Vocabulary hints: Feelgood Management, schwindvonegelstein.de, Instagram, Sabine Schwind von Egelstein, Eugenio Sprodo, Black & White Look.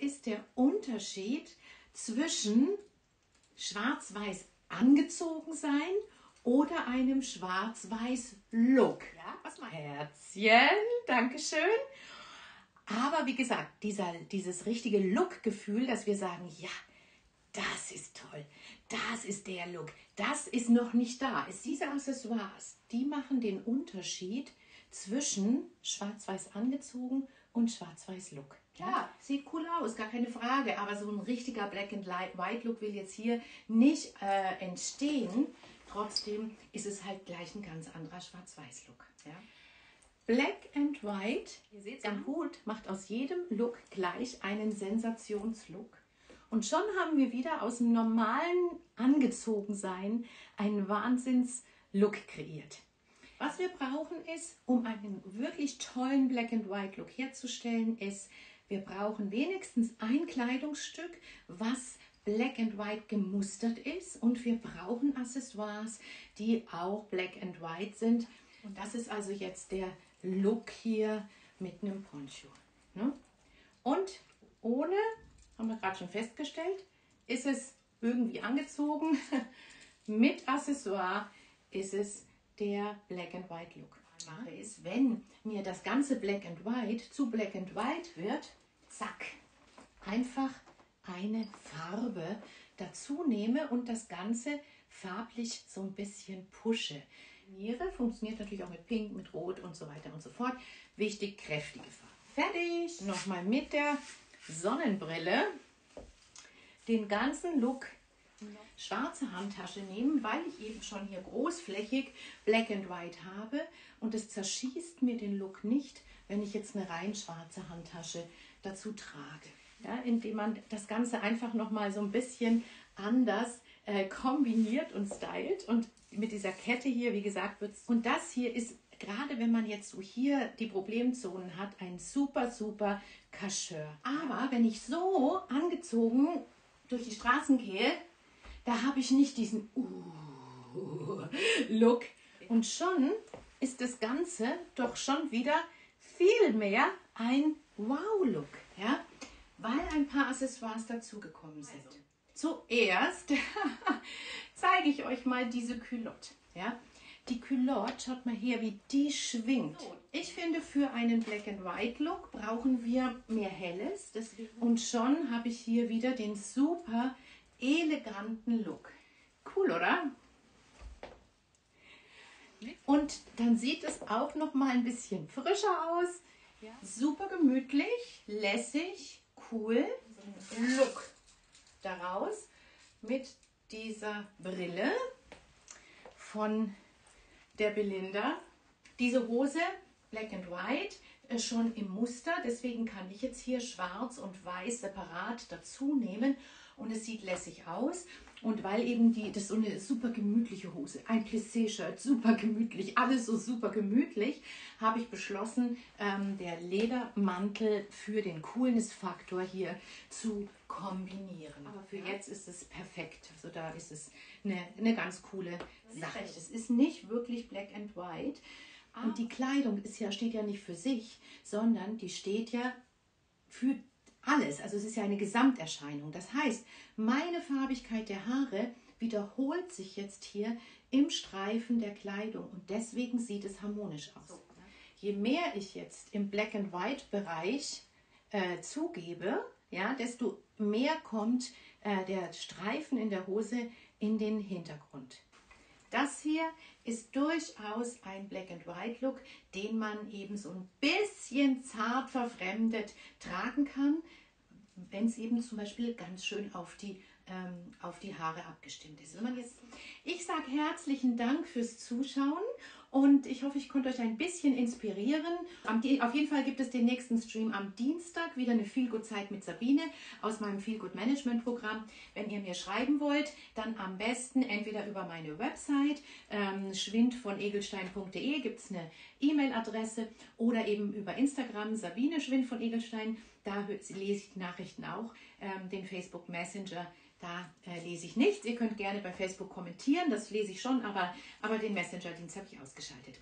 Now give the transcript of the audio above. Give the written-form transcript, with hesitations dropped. ist der Unterschied zwischen schwarz-weiß angezogen sein oder einem schwarz-weiß Look. Ja, was mal Herzchen, Dankeschön. Aber wie gesagt, dieses richtige Look-Gefühl, dass wir sagen, ja, das ist toll, das ist der Look, das ist noch nicht da. Ist diese Accessoires, die machen den Unterschied zwischen schwarz-weiß angezogen und schwarz-weiß Look. Ja, sieht cool aus, gar keine Frage, aber so ein richtiger Black and White Look will jetzt hier nicht entstehen. Trotzdem ist es halt gleich ein ganz anderer schwarz-weiß Look. Ja? Black and White, ihr seht, der Hut macht aus jedem Look gleich einen Sensationslook. Und schon haben wir wieder aus dem normalen Angezogensein einen Wahnsinns-Look kreiert. Was wir brauchen ist, um einen wirklich tollen Black and White Look herzustellen, ist, wir brauchen wenigstens ein Kleidungsstück, was Black and White gemustert ist, und wir brauchen Accessoires, die auch Black and White sind. Und das ist also jetzt der Look hier mit einem Poncho. Ne? Und ohne, haben wir gerade schon festgestellt, ist es irgendwie angezogen. Mit Accessoire ist es der Black and White Look. Mache ist, wenn mir das ganze Black and White zu Black and White wird, zack, einfach eine Farbe dazu nehme und das Ganze farblich so ein bisschen pushe. Funktioniert natürlich auch mit Pink, mit Rot und so weiter und so fort. Wichtig, kräftige Farben. Fertig! Nochmal mit der Sonnenbrille den ganzen Look schwarze Handtasche nehmen, weil ich eben schon hier großflächig Black and White habe und es zerschießt mir den Look nicht, wenn ich jetzt eine rein schwarze Handtasche dazu trage. Ja, indem man das Ganze einfach nochmal so ein bisschen anders kombiniert und stylt, und mit dieser Kette hier, wie gesagt, wird es. Und das hier ist, gerade wenn man jetzt so hier die Problemzonen hat, ein super, super Cacheur. Aber wenn ich so angezogen durch die Straßen gehe, da habe ich nicht diesen Look. Und schon ist das Ganze doch schon wieder viel mehr ein Wow-Look, ja? Weil ein paar Accessoires dazugekommen sind. Also. Zuerst zeige ich euch mal diese Culotte. Ja? Die Culotte, schaut mal her, wie die schwingt. Ich finde, für einen Black and White Look brauchen wir mehr Helles. Und schon habe ich hier wieder den super eleganten Look. Cool, oder? Und dann sieht es auch noch mal ein bisschen frischer aus. Super gemütlich, lässig, cool. Look daraus mit dieser Brille von der Belinda. Diese Hose, Black and White, schon im Muster, deswegen kann ich jetzt hier schwarz und weiß separat dazu nehmen und es sieht lässig aus. Und weil eben das ist so eine super gemütliche Hose, ein Plissé-Shirt, super gemütlich, alles so super gemütlich, habe ich beschlossen, der Ledermantel für den Coolness-Faktor hier zu kombinieren. Aber für jetzt ist es perfekt, also da ist es eine ganz coole Sache. Es ist nicht wirklich Black and White und die Kleidung ist ja, steht ja nicht für sich, sondern die steht ja für alles, also es ist ja eine Gesamterscheinung. Das heißt, meine Farbigkeit der Haare wiederholt sich jetzt hier im Streifen der Kleidung und deswegen sieht es harmonisch aus. Je mehr ich jetzt im Black and White Bereich zugebe, ja, desto mehr kommt der Streifen in der Hose in den Hintergrund. Das hier ist durchaus ein Black and White Look, den man eben so ein bisschen zart verfremdet tragen kann, wenn es eben zum Beispiel ganz schön auf die Haare abgestimmt ist. Wenn man jetzt, ich sage herzlichen Dank fürs Zuschauen und ich hoffe, ich konnte euch ein bisschen inspirieren. Auf jeden Fall gibt es den nächsten Stream am Dienstag, wieder eine Feelgood-Zeit mit Sabine aus meinem Feelgood Management Programm. Wenn ihr mir schreiben wollt, dann am besten entweder über meine Website, schwindvonegelstein.de gibt es eine E-Mail-Adresse, oder eben über Instagram, Sabine Schwind von Egelstein, da lese ich die Nachrichten auch, den Facebook Messenger. Da lese ich nichts. Ihr könnt gerne bei Facebook kommentieren, das lese ich schon, aber den Messenger-Dienst habe ich ausgeschaltet.